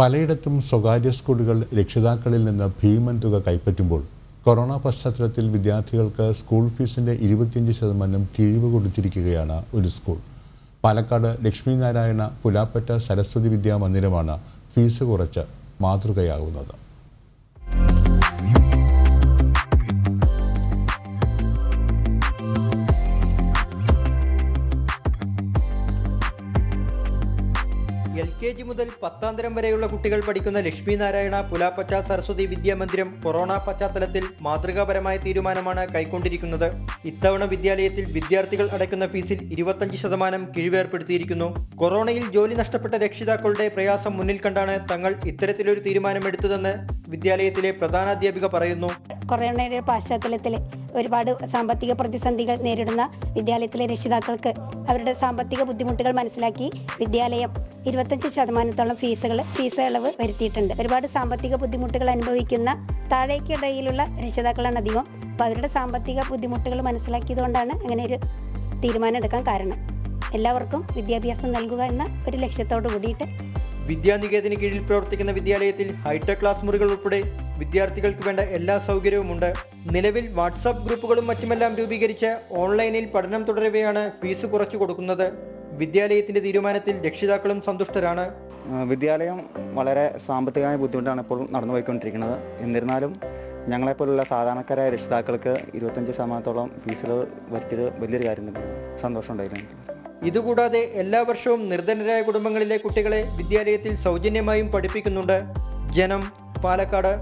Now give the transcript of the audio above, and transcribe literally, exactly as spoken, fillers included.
പലയിടത്തും സ്വകാര്യ സ്കൂളുകൾ രക്ഷിതാക്കളിൽ നിന്ന് ഭീമൻ തുക കൈപ്പറ്റുമ്പോൾ കൊറോണ പശ്ചാത്തലത്തിൽ വിദ്യാർത്ഥികൾക്ക് സ്കൂൾ ഫീസിന്റെ ഇരുപത്തിയഞ്ച് ശതമാനം കിഴിവ് കൊടുത്തിരിക്കുകയാണ് ഒരു സ്കൂൾ. പാലക്കാട് ലക്ഷ്മി നാരായണ പുലാപ്പറ്റ സരസ്വതി വിദ്യാ മന്ദിരമാണ് ഫീസ് കുറച്ച് മാതൃകയാകുന്നത്. എൽ കെ ജി മുതൽ പത്താം തരം വരെയുള്ള കുട്ടികൾ പഠിക്കുന്ന ലക്ഷ്മി നാരായണ പുലാപ്പറ്റ സരസ്വതി വിദ്യാ മന്ദിരം കൊറോണ പശ്ചാത്തലത്തിൽ മാതൃകാപരമായ തീരുമാനമാണ് കൈക്കൊണ്ടിരിക്കുന്നത്. ഇത്തവണ വിദ്യാലയത്തിൽ വിദ്യാർത്ഥികൾ അടയ്ക്കുന്ന ഫീസിൽ ഇരുപത്തഞ്ച് ശതമാനം കിഴിവേർപ്പെടുത്തിയിരിക്കുന്നു. കൊറോണയിൽ ജോലി നഷ്ടപ്പെട്ട രക്ഷിതാക്കളുടെ പ്രയാസം മുന്നിൽ കണ്ടാണ് തങ്ങൾ ഇത്തരത്തിലൊരു തീരുമാനമെടുത്തതെന്ന് വിദ്യാലയത്തിലെ പ്രധാനാധ്യാപിക പറയുന്നു. കൊറോണയുടെ പശ്ചാത്തലത്തിൽ ഒരുപാട് സാമ്പത്തിക പ്രതിസന്ധികൾ നേരിടുന്ന വിദ്യാലയത്തിലെ രക്ഷിതാക്കൾക്ക് അവരുടെ സാമ്പത്തിക ബുദ്ധിമുട്ടുകൾ മനസ്സിലാക്കി വിദ്യാലയം ഇരുപത്തഞ്ച് ശതമാനത്തോളം ഫീസുകൾ ഫീസ് ഇളവ് വരുത്തിയിട്ടുണ്ട്. ഒരുപാട് സാമ്പത്തിക ബുദ്ധിമുട്ടുകൾ അനുഭവിക്കുന്ന താഴേക്കിടയിലുള്ള രക്ഷിതാക്കളാണ് അധികം. അപ്പോൾ അവരുടെ സാമ്പത്തിക ബുദ്ധിമുട്ടുകൾ മനസ്സിലാക്കിയതുകൊണ്ടാണ് അങ്ങനെ ഒരു തീരുമാനം എടുക്കാൻ കാരണം. എല്ലാവർക്കും വിദ്യാഭ്യാസം നൽകുക എന്ന ഒരു ലക്ഷ്യത്തോടു കൂടിയിട്ട് വിദ്യാനികേതന് കീഴിൽ പ്രവർത്തിക്കുന്ന വിദ്യാലയത്തിൽ ഹൈടെക് ക്ലാസ് മുറികൾ ഉൾപ്പെടെ വിദ്യാർത്ഥികൾക്ക് വേണ്ട എല്ലാ സൗകര്യവുമുണ്ട്. നിലവിൽ വാട്സാപ്പ് ഗ്രൂപ്പുകളും മറ്റുമെല്ലാം രൂപീകരിച്ച് ഓൺലൈനിൽ പഠനം തുടരവെയാണ് ഫീസ് കുറച്ചു കൊടുക്കുന്നത്. വിദ്യാലയത്തിന്റെ തീരുമാനത്തിൽ രക്ഷിതാക്കളും സന്തുഷ്ടരാണ്. വിദ്യാലയം വളരെ സാമ്പത്തികമായ ബുദ്ധിമുട്ടാണ് ഇപ്പോൾ നടന്നുപോയിക്കൊണ്ടിരിക്കുന്നത്. എന്നിരുന്നാലും ഞങ്ങളെപ്പോലുള്ള സാധാരണക്കാരായ രക്ഷിതാക്കൾക്ക് ഇരുപത്തഞ്ച് ശതമാനത്തോളം ഫീസിൽ വരുത്തിയത് വലിയൊരു കാര്യം തന്നെയാണ്. സന്തോഷമുണ്ടായിരുന്നു. ഇതുകൂടാതെ എല്ലാ വർഷവും നിർധനരായ കുടുംബങ്ങളിലെ കുട്ടികളെ വിദ്യാലയത്തിൽ സൗജന്യമായും പഠിപ്പിക്കുന്നുണ്ട്. ജനം, പാലക്കാട്.